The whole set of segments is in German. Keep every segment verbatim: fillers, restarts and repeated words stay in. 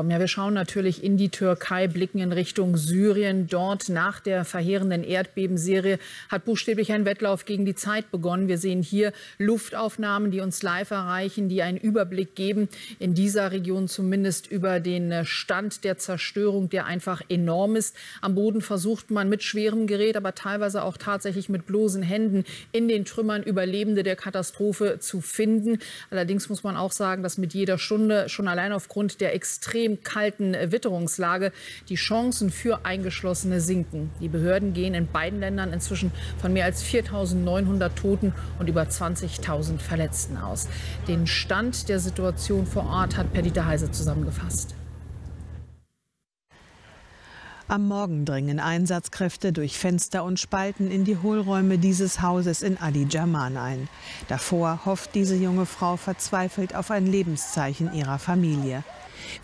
Ja, wir schauen natürlich in die Türkei, blicken in Richtung Syrien. Dort nach der verheerenden Erdbebenserie hat buchstäblich ein Wettlauf gegen die Zeit begonnen. Wir sehen hier Luftaufnahmen, die uns live erreichen, die einen Überblick geben, in dieser Region zumindest, über den Stand der Zerstörung, der einfach enorm ist. Am Boden versucht man mit schwerem Gerät, aber teilweise auch tatsächlich mit bloßen Händen in den Trümmern Überlebende der Katastrophe zu finden. Allerdings muss man auch sagen, dass mit jeder Stunde schon allein aufgrund der extrem kalten Witterungslage die Chancen für Eingeschlossene sinken. Die Behörden gehen in beiden Ländern inzwischen von mehr als viertausendneunhundert Toten und über zwanzigtausend Verletzten aus. Den Stand der Situation vor Ort hat Perdita Heise zusammengefasst. Am Morgen dringen Einsatzkräfte durch Fenster und Spalten in die Hohlräume dieses Hauses in Adi Jaman ein. Davor hofft diese junge Frau verzweifelt auf ein Lebenszeichen ihrer Familie.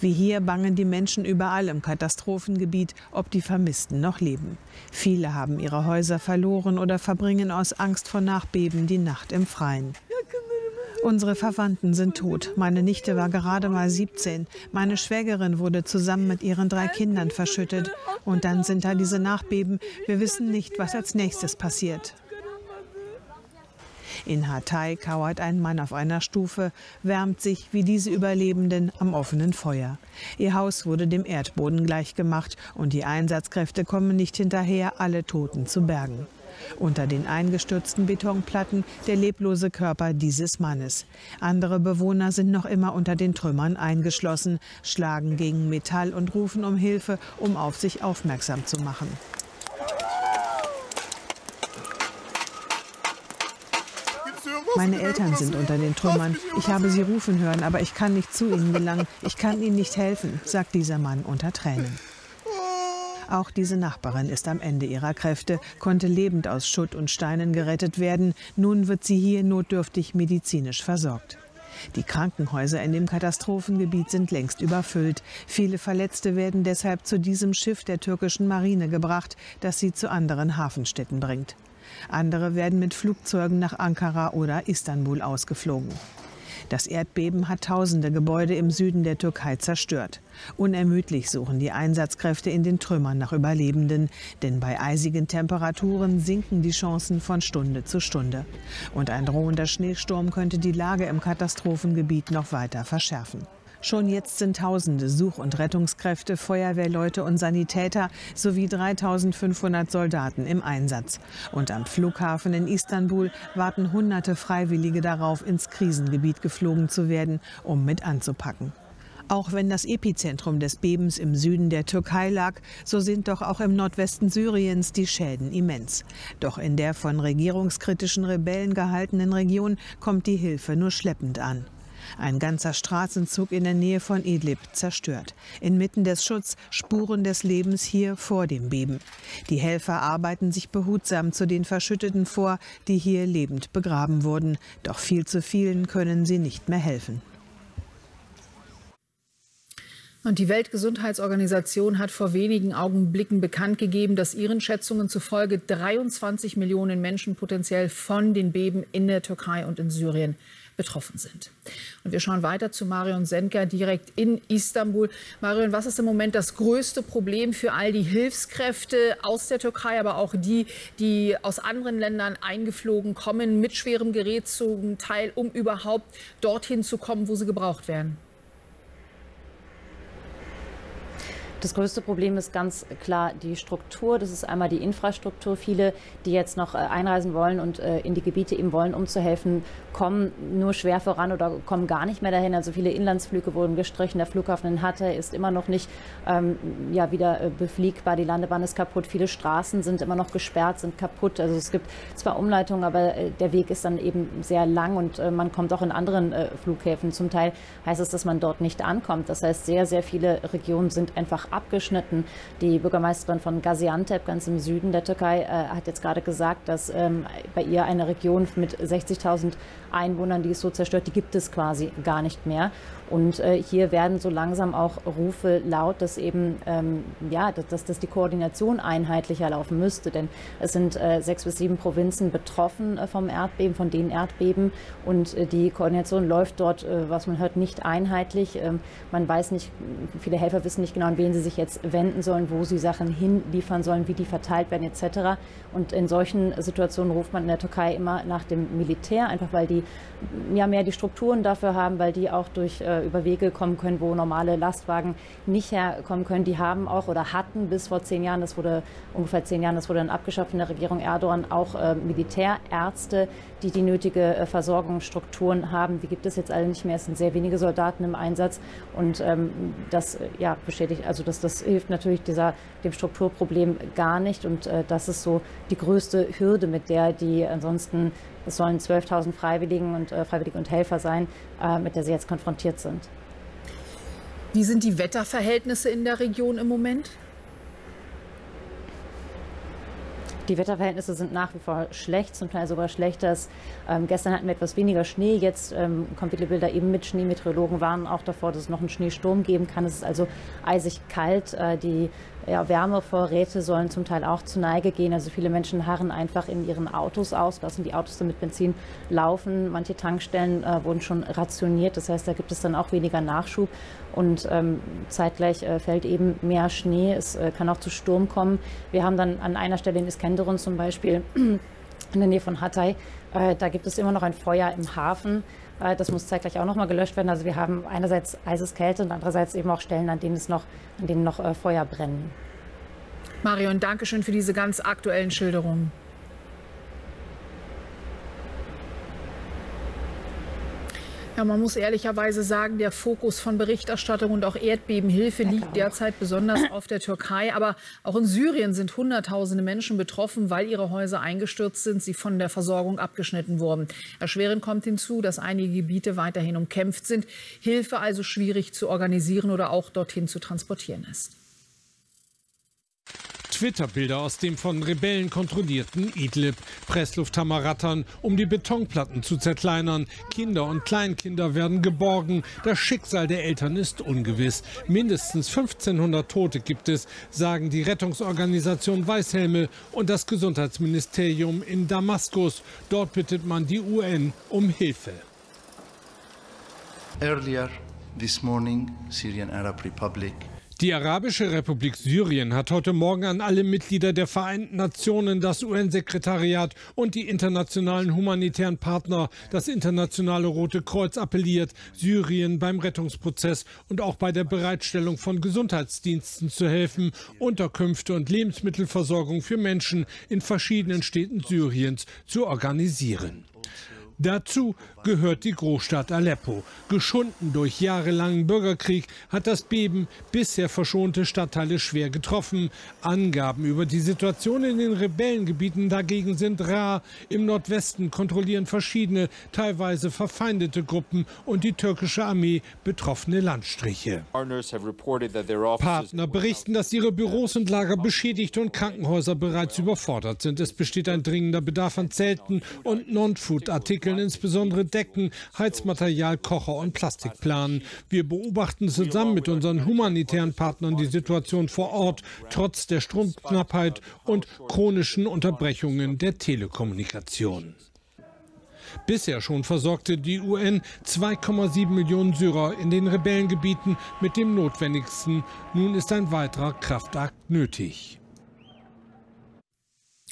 Wie hier bangen die Menschen überall im Katastrophengebiet, ob die Vermissten noch leben. Viele haben ihre Häuser verloren oder verbringen aus Angst vor Nachbeben die Nacht im Freien. Unsere Verwandten sind tot. Meine Nichte war gerade mal siebzehn. Meine Schwägerin wurde zusammen mit ihren drei Kindern verschüttet. Und dann sind da diese Nachbeben. Wir wissen nicht, was als nächstes passiert. In Hatay kauert ein Mann auf einer Stufe, wärmt sich wie diese Überlebenden am offenen Feuer. Ihr Haus wurde dem Erdboden gleichgemacht und die Einsatzkräfte kommen nicht hinterher, alle Toten zu bergen. Unter den eingestürzten Betonplatten der leblose Körper dieses Mannes. Andere Bewohner sind noch immer unter den Trümmern eingeschlossen, schlagen gegen Metall und rufen um Hilfe, um auf sich aufmerksam zu machen. Meine Eltern sind unter den Trümmern. Ich habe sie rufen hören, aber ich kann nicht zu ihnen gelangen. Ich kann ihnen nicht helfen, sagt dieser Mann unter Tränen. Auch diese Nachbarin ist am Ende ihrer Kräfte, konnte lebend aus Schutt und Steinen gerettet werden. Nun wird sie hier notdürftig medizinisch versorgt. Die Krankenhäuser in dem Katastrophengebiet sind längst überfüllt. Viele Verletzte werden deshalb zu diesem Schiff der türkischen Marine gebracht, das sie zu anderen Hafenstädten bringt. Andere werden mit Flugzeugen nach Ankara oder Istanbul ausgeflogen. Das Erdbeben hat tausende Gebäude im Süden der Türkei zerstört. Unermüdlich suchen die Einsatzkräfte in den Trümmern nach Überlebenden, denn bei eisigen Temperaturen sinken die Chancen von Stunde zu Stunde. Und ein drohender Schneesturm könnte die Lage im Katastrophengebiet noch weiter verschärfen. Schon jetzt sind Tausende Such- und Rettungskräfte, Feuerwehrleute und Sanitäter sowie dreitausendfünfhundert Soldaten im Einsatz. Und am Flughafen in Istanbul warten hunderte Freiwillige darauf, ins Krisengebiet geflogen zu werden, um mit anzupacken. Auch wenn das Epizentrum des Bebens im Süden der Türkei lag, so sind doch auch im Nordwesten Syriens die Schäden immens. Doch in der von regierungskritischen Rebellen gehaltenen Region kommt die Hilfe nur schleppend an. Ein ganzer Straßenzug in der Nähe von Idlib zerstört. Inmitten des Schutts Spuren des Lebens hier vor dem Beben. Die Helfer arbeiten sich behutsam zu den Verschütteten vor, die hier lebend begraben wurden. Doch viel zu vielen können sie nicht mehr helfen. Und die Weltgesundheitsorganisation hat vor wenigen Augenblicken bekannt gegeben, dass ihren Schätzungen zufolge dreiundzwanzig Millionen Menschen potenziell von den Beben in der Türkei und in Syrien betroffen sind. Und wir schauen weiter zu Marion Senker direkt in Istanbul. Marion, was ist im Moment das größte Problem für all die Hilfskräfte aus der Türkei, aber auch die, die aus anderen Ländern eingeflogen kommen, mit schwerem Gerät zum Teil, um überhaupt dorthin zu kommen, wo sie gebraucht werden? Das größte Problem ist ganz klar die Struktur. Das ist einmal die Infrastruktur. Viele, die jetzt noch einreisen wollen und in die Gebiete eben wollen, um zu helfen, kommen nur schwer voran oder kommen gar nicht mehr dahin. Also viele Inlandsflüge wurden gestrichen. Der Flughafen in Hatay ist immer noch nicht ähm, ja, wieder befliegbar. Die Landebahn ist kaputt. Viele Straßen sind immer noch gesperrt, sind kaputt. Also es gibt zwar Umleitungen, aber der Weg ist dann eben sehr lang und äh, man kommt auch in anderen äh, Flughäfen. Zum Teil heißt es, dass man dort nicht ankommt. Das heißt, sehr, sehr viele Regionen sind einfach abgeschnitten. Die Bürgermeisterin von Gaziantep, ganz im Süden der Türkei, äh, hat jetzt gerade gesagt, dass ähm, bei ihr eine Region mit sechzigtausend Einwohnern, die ist so zerstört, die gibt es quasi gar nicht mehr. Und äh, hier werden so langsam auch Rufe laut, dass eben ähm, ja, dass, dass die Koordination einheitlicher laufen müsste. Denn es sind äh, sechs bis sieben Provinzen betroffen äh, vom Erdbeben, von den Erdbeben. Und äh, die Koordination läuft dort, äh, was man hört, nicht einheitlich. Ähm, man weiß nicht, viele Helfer wissen nicht genau, an wen sie sich jetzt wenden sollen, wo sie Sachen hinliefern sollen, wie die verteilt werden et cetera. Und in solchen Situationen ruft man in der Türkei immer nach dem Militär, einfach weil die ja mehr die Strukturen dafür haben, weil die auch durch äh, über Wege kommen können, wo normale Lastwagen nicht herkommen können. Die haben auch oder hatten bis vor zehn Jahren, das wurde ungefähr zehn Jahren, das wurde dann abgeschafft in der Regierung Erdogan, auch äh, Militärärzte, die die nötige äh, Versorgungsstrukturen haben. Die gibt es jetzt alle nicht mehr. Es sind sehr wenige Soldaten im Einsatz und ähm, das äh, ja, beschädigt, also das, das hilft natürlich dieser, dem Strukturproblem gar nicht und äh, das ist so die größte Hürde, mit der die ansonsten, es sollen zwölftausend Freiwilligen und, äh, Freiwillige und Helfer sein, äh, mit der sie jetzt konfrontiert sind. Wie sind die Wetterverhältnisse in der Region im Moment? Die Wetterverhältnisse sind nach wie vor schlecht, zum Teil sogar schlechter. Ähm, gestern hatten wir etwas weniger Schnee, jetzt ähm, kommen viele Bilder eben mit Schnee. Meteorologen warnen auch davor, dass es noch einen Schneesturm geben kann. Es ist also eisig kalt. Äh, die ja, Wärmevorräte sollen zum Teil auch zur Neige gehen. Also viele Menschen harren einfach in ihren Autos aus, lassen die Autos dann mit Benzin laufen. Manche Tankstellen äh, wurden schon rationiert. Das heißt, da gibt es dann auch weniger Nachschub. Und ähm, zeitgleich äh, fällt eben mehr Schnee. Es äh, kann auch zu Sturm kommen. Wir haben dann an einer Stelle in Iskenderun zum Beispiel in der Nähe von Hatay, äh, da gibt es immer noch ein Feuer im Hafen. Äh, das muss zeitgleich auch noch mal gelöscht werden. Also wir haben einerseits Eiseskälte und andererseits eben auch Stellen, an denen es noch, an denen noch äh, Feuer brennen. Marion, danke schön für diese ganz aktuellen Schilderungen. Ja, man muss ehrlicherweise sagen, der Fokus von Berichterstattung und auch Erdbebenhilfe liegt derzeit besonders auf der Türkei. Aber auch in Syrien sind Hunderttausende Menschen betroffen, weil ihre Häuser eingestürzt sind, sie von der Versorgung abgeschnitten wurden. Erschwerend kommt hinzu, dass einige Gebiete weiterhin umkämpft sind, Hilfe also schwierig zu organisieren oder auch dorthin zu transportieren ist. Twitter-Bilder aus dem von Rebellen kontrollierten Idlib. Presslufthammer rattern, um die Betonplatten zu zerkleinern. Kinder und Kleinkinder werden geborgen. Das Schicksal der Eltern ist ungewiss. Mindestens fünfzehnhundert Tote gibt es, sagen die Rettungsorganisation Weißhelme und das Gesundheitsministerium in Damaskus. Dort bittet man die U N um Hilfe. Earlier this morning, Syrian Arab Republic. Die Arabische Republik Syrien hat heute Morgen an alle Mitglieder der Vereinten Nationen, das U N-Sekretariat und die internationalen humanitären Partner, das Internationale Rote Kreuz, appelliert, Syrien beim Rettungsprozess und auch bei der Bereitstellung von Gesundheitsdiensten zu helfen, Unterkünfte und Lebensmittelversorgung für Menschen in verschiedenen Städten Syriens zu organisieren. Dazu gehört die Großstadt Aleppo. Geschunden durch jahrelangen Bürgerkrieg hat das Beben bisher verschonte Stadtteile schwer getroffen. Angaben über die Situation in den Rebellengebieten dagegen sind rar. Im Nordwesten kontrollieren verschiedene, teilweise verfeindete Gruppen und die türkische Armee betroffene Landstriche. Partner berichten, dass ihre Büros und Lager beschädigt und Krankenhäuser bereits überfordert sind. Es besteht ein dringender Bedarf an Zelten und Non-Food-Artikeln, insbesondere Decken, Heizmaterial, Kocher und Plastikplanen. Wir beobachten zusammen mit unseren humanitären Partnern die Situation vor Ort, trotz der Stromknappheit und chronischen Unterbrechungen der Telekommunikation. Bisher schon versorgte die U N zwei Komma sieben Millionen Syrer in den Rebellengebieten mit dem Notwendigsten. Nun ist ein weiterer Kraftakt nötig.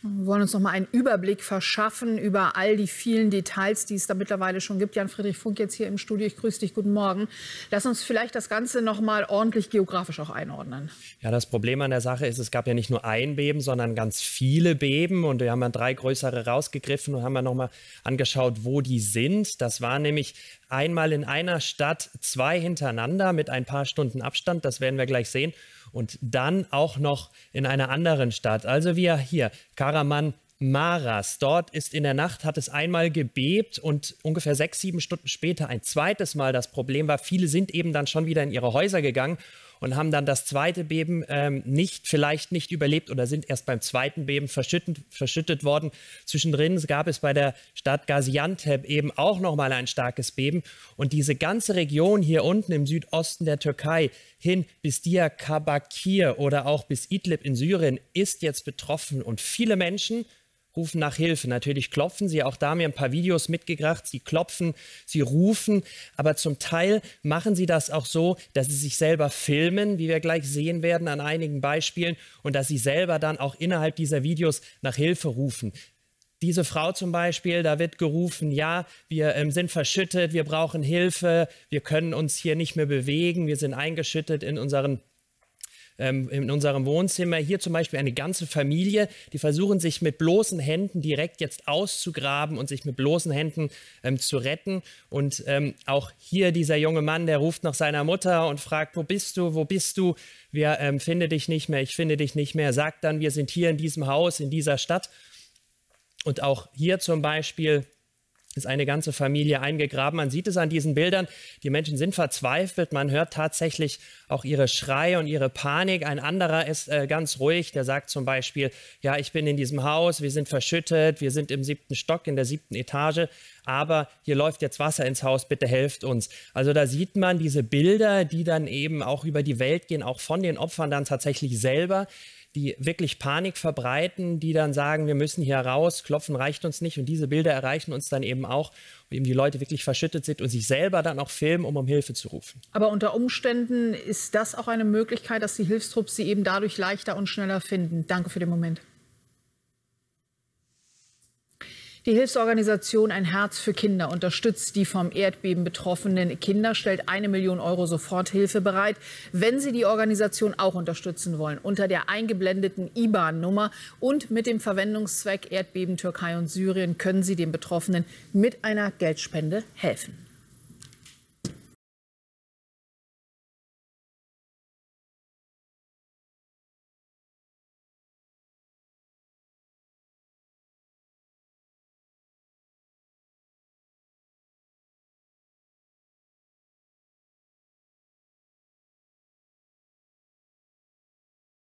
Wir wollen uns noch mal einen Überblick verschaffen über all die vielen Details, die es da mittlerweile schon gibt. Jan-Friedrich Funk jetzt hier im Studio. Ich grüße dich, guten Morgen. Lass uns vielleicht das Ganze noch mal ordentlich geografisch auch einordnen. Ja, das Problem an der Sache ist, es gab ja nicht nur ein Beben, sondern ganz viele Beben. Und wir haben ja drei größere rausgegriffen und haben ja noch mal angeschaut, wo die sind. Das war nämlich einmal in einer Stadt zwei hintereinander mit ein paar Stunden Abstand. Das werden wir gleich sehen. Und dann auch noch in einer anderen Stadt. Also wir hier, Kahramanmaras. Dort ist in der Nacht, hat es einmal gebebt und ungefähr sechs, sieben Stunden später ein zweites Mal. Das Problem war, viele sind eben dann schon wieder in ihre Häuser gegangen. und haben dann das zweite Beben ähm, nicht, vielleicht nicht überlebt oder sind erst beim zweiten Beben verschüttet, verschüttet worden. Zwischendrin gab es bei der Stadt Gaziantep eben auch nochmal ein starkes Beben. Und diese ganze Region hier unten im Südosten der Türkei hin bis Diyarbakir oder auch bis Idlib in Syrien ist jetzt betroffen. Und viele Menschen rufen nach Hilfe. Natürlich klopfen sie, auch da haben wir ein paar Videos mitgebracht, sie klopfen, sie rufen, aber zum Teil machen sie das auch so, dass sie sich selber filmen, wie wir gleich sehen werden an einigen Beispielen, und dass sie selber dann auch innerhalb dieser Videos nach Hilfe rufen. Diese Frau zum Beispiel, da wird gerufen, ja, wir ähm, sind verschüttet, wir brauchen Hilfe, wir können uns hier nicht mehr bewegen, wir sind eingeschüttet in unseren in unserem Wohnzimmer. Hier zum Beispiel eine ganze Familie, die versuchen, sich mit bloßen Händen direkt jetzt auszugraben und sich mit bloßen Händen ähm, zu retten. Und ähm, auch hier dieser junge Mann, der ruft nach seiner Mutter und fragt, wo bist du, wo bist du? Wir ähm, finden dich nicht mehr, ich finde dich nicht mehr. Sagt dann, wir sind hier in diesem Haus, in dieser Stadt. Und auch hier zum Beispiel ist eine ganze Familie eingegraben. Man sieht es an diesen Bildern, die Menschen sind verzweifelt, man hört tatsächlich auch ihre Schreie und ihre Panik. Ein anderer ist äh, ganz ruhig, der sagt zum Beispiel, ja, ich bin in diesem Haus, wir sind verschüttet, wir sind im siebten Stock, in der siebten Etage, aber hier läuft jetzt Wasser ins Haus, bitte helft uns. Also da sieht man diese Bilder, die dann eben auch über die Welt gehen, auch von den Opfern dann tatsächlich selber, die wirklich Panik verbreiten, die dann sagen, wir müssen hier raus, klopfen reicht uns nicht. Und diese Bilder erreichen uns dann eben auch, wo eben die Leute wirklich verschüttet sind und sich selber dann auch filmen, um um Hilfe zu rufen. Aber unter Umständen ist das auch eine Möglichkeit, dass die Hilfstrupps sie eben dadurch leichter und schneller finden. Danke für den Moment. Die Hilfsorganisation Ein Herz für Kinder unterstützt die vom Erdbeben betroffenen Kinder, stellt eine Million Euro Soforthilfe bereit. Wenn Sie die Organisation auch unterstützen wollen, unter der eingeblendeten I B A N-Nummer und mit dem Verwendungszweck Erdbeben Türkei und Syrien können Sie den Betroffenen mit einer Geldspende helfen.